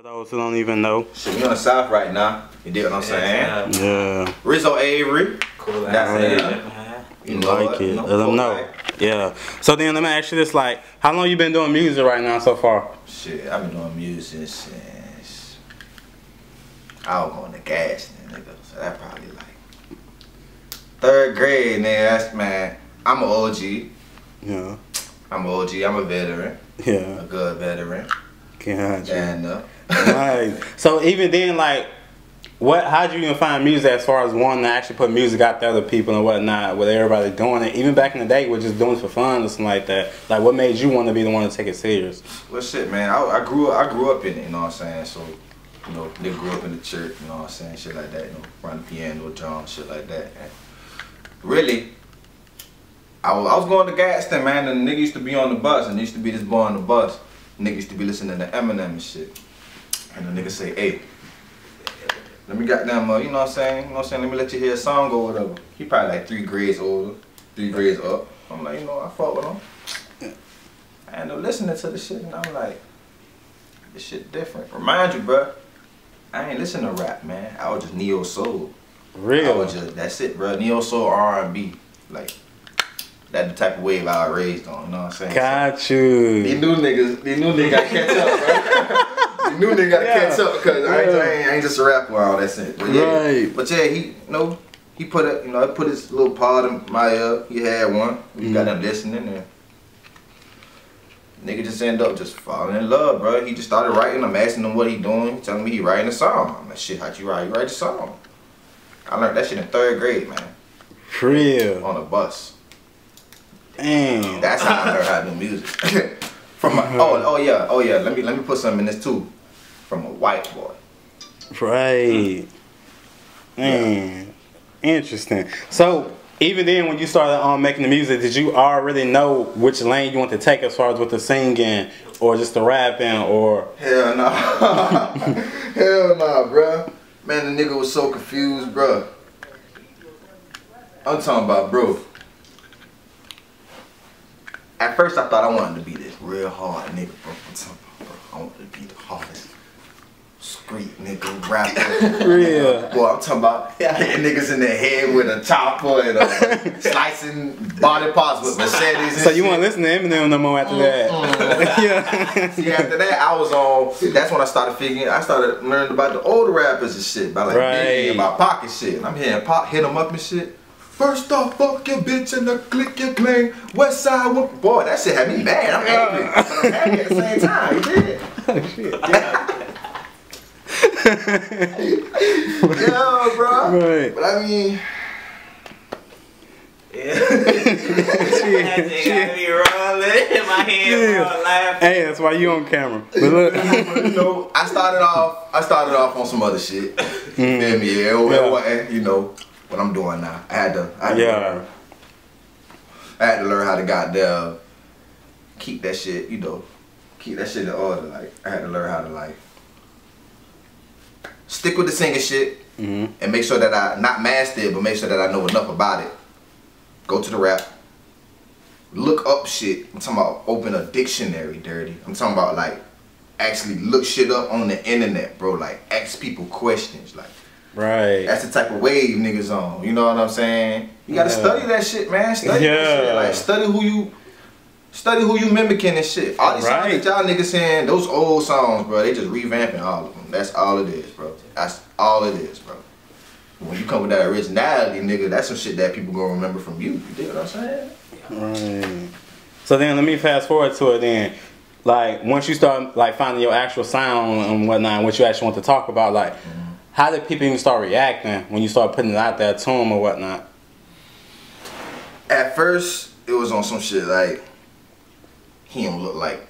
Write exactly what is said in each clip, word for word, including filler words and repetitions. For those who don't even know. Shit, we on the South right now. You dig what I'm saying? Yeah. yeah. Rizzo Avery. Cool. That's it. Yeah. You like it. Let them know. Yeah. So then let me ask you this, like, how long you been doing music right now so far? Shit, I've been doing music since I was on the gas, nigga. So that probably like third grade, nigga. That's man. I'm an O G. Yeah. I'm an O G. I'm a veteran. Yeah. A good veteran. Can't hide you. Nice. So even then, like, what? How'd you even find music as far as wanting to actually put music out to other people and whatnot, with everybody doing it? Even back in the day, we're just doing it for fun or something like that. Like, what made you want to be the one to take it serious? Well, shit, man. I, I grew up. I grew up in it. You know what I'm saying? So, you know, they grew up in the church. You know what I'm saying? Shit like that. You know, running piano, drums, shit like that. And really. I was, I was going to Gaston, man, and the nigga used to be on the bus, and there used to be this boy on the bus. The nigga used to be listening to Eminem and shit. And the nigga say, hey, let me goddamn, uh, you know what I'm saying? You know what I'm saying? Let me let you hear a song or whatever. He probably like three grades older, three grades up. I'm like, you know, I fuck with him. I end up listening to the shit, and I'm like, this shit different. Remind you, bruh, I ain't listen to rap, man. I was just neo soul. Real? I was just, that's it, bruh. Neo soul R and B. Like, that's the type of wave I was raised on, you know what I'm saying? Got so, you. These new niggas, these new niggas gotta catch up, bro. These new niggas gotta yeah. catch up, because yeah. I, I, I ain't just a rapper all that shit. But yeah, right. But yeah, he, you know, he put up, you know, he put his little part of my, uh, he had one. We mm. got him listening, and nigga just ended up just falling in love, bro. He just started writing. I'm asking him what he doing. He telling me he writing a song. I'm like, shit, how'd you write? You write a song. I learned that shit in third grade, man. For real. On a bus. Damn. That's how I learned how to do music. From a, oh oh yeah oh yeah let me let me put something in this too. From a white boy. Right. Mm. Damn. Yeah. Interesting. So even then, when you started um, making the music, did you already know which lane you want to take as far as with the singing or just the rapping or? Hell no. Nah. Hell no, nah, bro. Man, the nigga was so confused, bro. I'm talking about, bro. At first, I thought I wanted to be this real hard nigga, bro. I'm talking about, bro. I wanted to be the hardest street nigga rapper. Real. Boy, I'm talking about hitting niggas in the head with a chopper and a slicing body parts with machetes. And so you want to listen to Eminem no more after that? Yeah. See, after that, I was on. That's when I started figuring. I started learning about the older rappers and shit, about like Biggie, about Pocket shit. And I'm hearing Pop hit them up and shit. First off, fuck your bitch and the click your claim. West side, whoop. Boy, that shit had me mad. I'm angry. But I'm happy at the same time. You did. Oh, shit. Yo, bro. Right. But I mean. Yeah. That shit got me rolling in my head, bro, laughing. Hey, that's why you on camera. But look. You know, I started off, I started off on some other shit. Mm. You feel me? Yeah, yeah. You know. What I'm doing now, I had to, I had, yeah. to learn, I had to learn how to goddamn keep that shit, you know, keep that shit in order. Like I had to learn how to like stick with the singing shit mm-hmm. and make sure that I not master it, but make sure that I know enough about it. Go to the rap, look up shit. I'm talking about open a dictionary, dirty. I'm talking about like actually look shit up on the internet, bro. Like ask people questions, like. Right. That's the type of wave niggas on. You know what I'm saying? You gotta yeah. study that shit, man. Study yeah. that shit. Like study who you study who you mimicking and shit. All these right. songs that y'all niggas saying, those old songs, bro, they just revamping all of them. That's all it is, bro. That's all it is, bro. When you come with that originality, nigga, that's some shit that people gonna remember from you. You dig what I'm saying? Right. So then let me fast forward to it then. Like once you start like finding your actual sound and whatnot, and what you actually want to talk about, like mm-hmm. how did people even start reacting when you start putting it out there to them or whatnot? At first, it was on some shit like he don't look like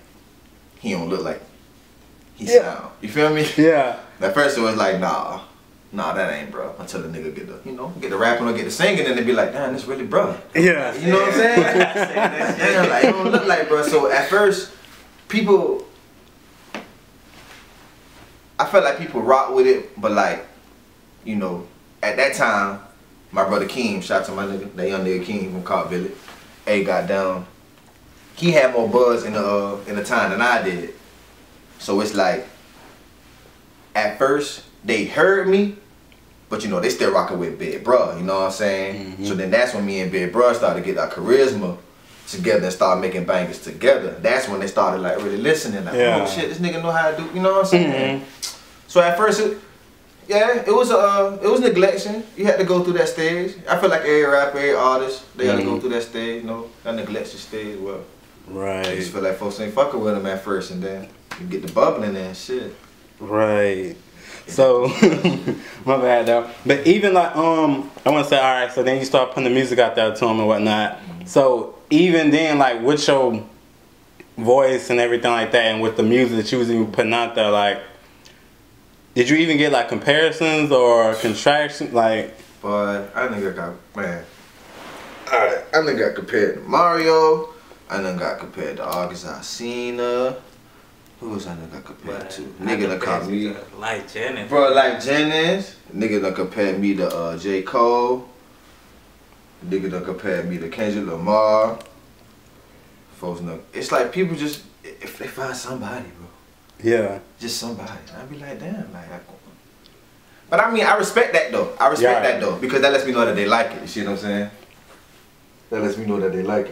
he don't look like he yeah. sound. You feel me? Yeah. At first, it was like nah, nah, that ain't bro. Until the nigga get the you know get the rapping or get the singing, and they be like, damn, this really bro. Yeah. You know what I'm saying? Yeah, like he don't look like bro. So at first, people. I felt like people rock with it, but like, you know, at that time, my brother Keem, shout out to my nigga, that young nigga Keem from Carville, hey, got down. He had more buzz in the uh, in the time than I did, so it's like at first they heard me, but you know, they still rocking with Big Bruh, you know what I'm saying? Mm-hmm. So then that's when me and Big Bruh started to get our charisma together and start making bangers together. That's when they started like really listening, like, yeah. oh shit, this nigga know how to do, you know what I'm saying? Mm-hmm. So at first it, yeah, it was uh it was neglection. You had to go through that stage. I feel like every rapper, every artist, they mm-hmm. gotta go through that stage, you know, that neglection stage, well. Right. I just feel like folks ain't fucking with them at first, and then you get the bubbling and shit. Right. So, my bad though. But even like, um, I want to say, all right, so then you start putting the music out there to them and whatnot. Mm-hmm. So, even then, like, with your voice and everything like that, and with the music that you was even putting out there, like, did you even get, like, comparisons or contractions? Like, but I think I got, man, all right, I think I got compared to Mario. I done got compared to August Cena. Who was I done got compared but to? Nigga done called me. Like Jennings. Bro, like Jennings. Nigga done compared me to uh, J. Cole. Nigga done compared me to Kendrick Lamar. Folks know. It's like people just, if they find somebody, bro. Yeah. Just somebody. I be like, damn, like, I but I mean, I respect that though. I respect yeah. that though. Because that lets me know that they like it. You see what I'm saying? That lets me know that they like it.